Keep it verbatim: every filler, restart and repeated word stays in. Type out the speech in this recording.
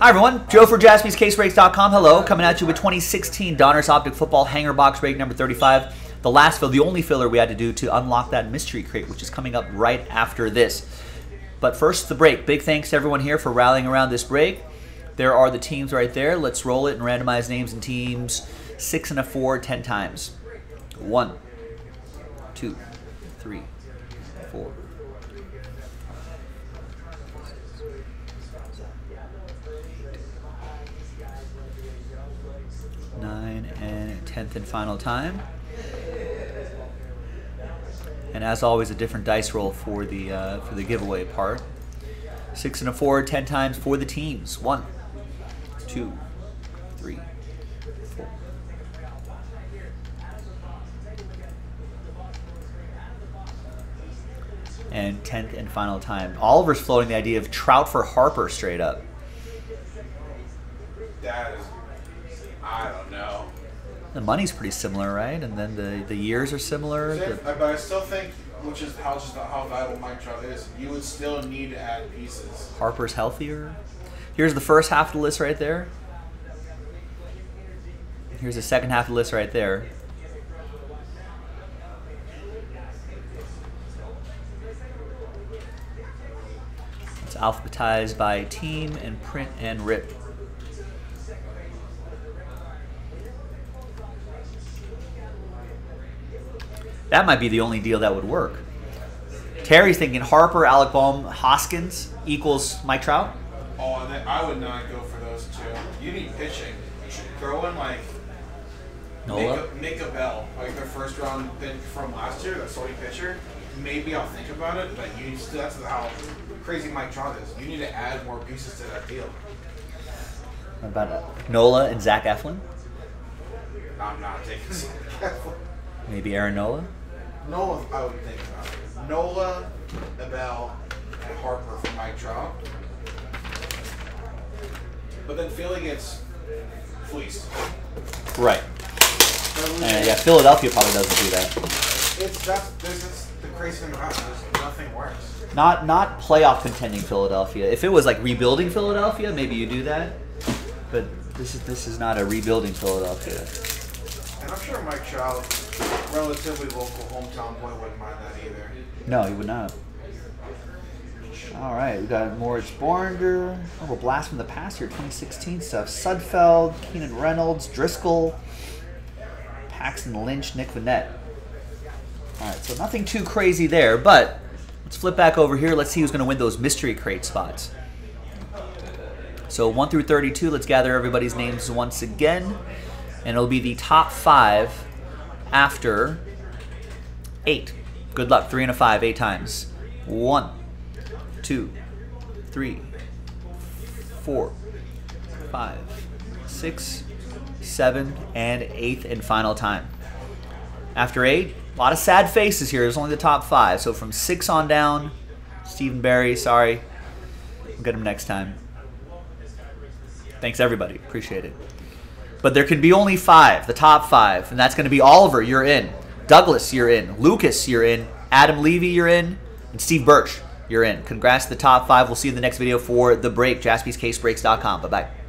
Hi everyone, Joe for Jaspys Case Breaks dot com. Hello, coming at you with twenty sixteen Donner's Optic Football Hanger Box Break number thirty-five. The last fill, the only filler we had to do to unlock that mystery crate, which is coming up right after this. But first, the break. Big thanks to everyone here for rallying around this break. There are the teams right there. Let's roll it and randomize names and teams six and a four ten times. One, two, three, four. Nine and tenth and final time. And as always, a different dice roll for the uh, for the giveaway part. Six and a four, ten times for the teams. One, two, three, four. And tenth and final time. Oliver's floating the idea of Trout for Harper straight up. That is, I don't know. The money's pretty similar, right? And then the, the years are similar. Sure, the... But I still think, which is how just how vital Mike Trout is, you would still need to add pieces. Harper's healthier. Here's the first half of the list right there. Here's the second half of the list right there. It's alphabetized by team and print and rip. That might be the only deal that would work. Terry's thinking Harper, Alec Bohm, Hoskins equals Mike Trout. Oh, and then I would not go for those two. You need pitching. You should throw in like Nola, Nick Bell, like their first round pick from last year, the starting pitcher. Maybe I'll think about it, but you still, that's how crazy Mike Trout is. You need to add more pieces to that deal. What about Nola and Zach Eflin? I'm not taking Zach Eflin. Maybe Aaron Nola? Nola, I would think about it. Nola, Abel, and Harper for Mike Trout. But then Philly gets fleeced. Right. And yeah, Philadelphia probably doesn't do that. It's that's this is the crazy thing about it. There's nothing worse. Not not playoff contending Philadelphia. If it was like rebuilding Philadelphia, maybe you do that. But this is this is not a rebuilding Philadelphia. And I'm sure Mike Trout, relatively local hometown boy, wouldn't mind that either. No, he would not. All right, we got Moritz Borender. Oh, a blast from the past year, twenty sixteen stuff. Sudfeld, Keenan Reynolds, Driscoll, Paxton Lynch, Nick Vinette. All right, so nothing too crazy there, but let's flip back over here. Let's see who's going to win those mystery crate spots. So one through thirty-two, let's gather everybody's names once again. And it'll be the top five after eight. Good luck. Three and a five, eight times. One, two, three, four, five, six, seven, and eighth and final time. After eight, a lot of sad faces here. There's only the top five. So from six on down, Stephen Barry, sorry. We'll get him next time. Thanks, everybody. Appreciate it. But there can be only five, the top five, and that's going to be Oliver, you're in. Douglas, you're in. Lucas, you're in. Adam Levy, you're in. And Steve Birch, you're in. Congrats to the top five. We'll see you in the next video for The Break, Jaspys Case Breaks dot com. Bye-bye.